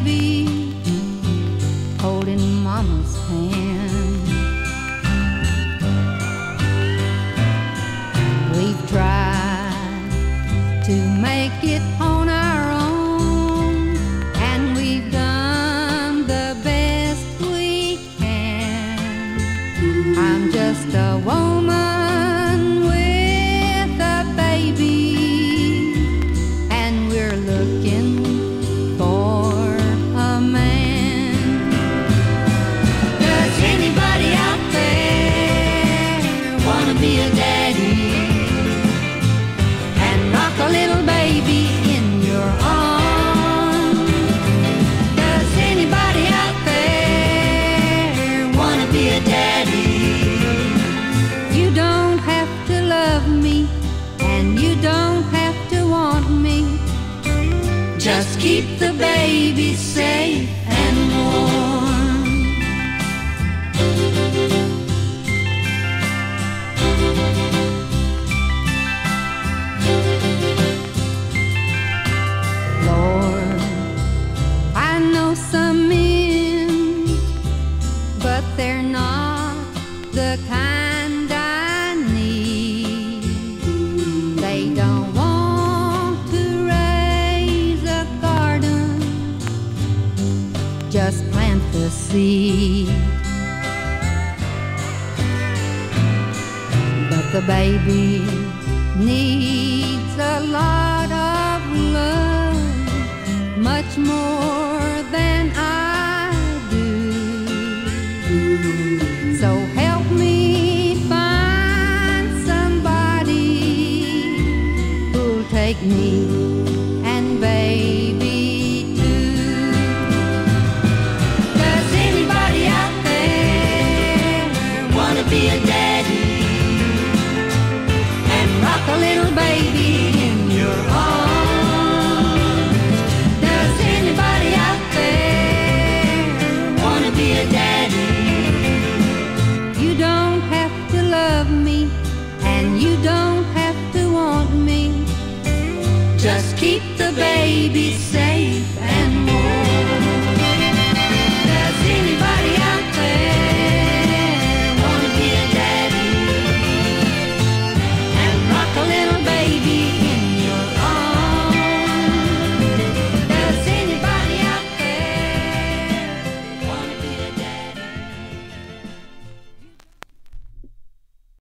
baby holding mama's hand. We've tried to make it on our own, and we've done the best we can. I'm just a woman with a baby, and we're looking be a daddy and rock a little baby in your arms. Does anybody out there wanna be a daddy? You don't have to love me, and you don't have to want me. Just keep the baby safe and warm. Lord, I know some men, but they're not the kind I need. They don't want to raise a garden, just plant the seed. The baby needs a lot of love, much more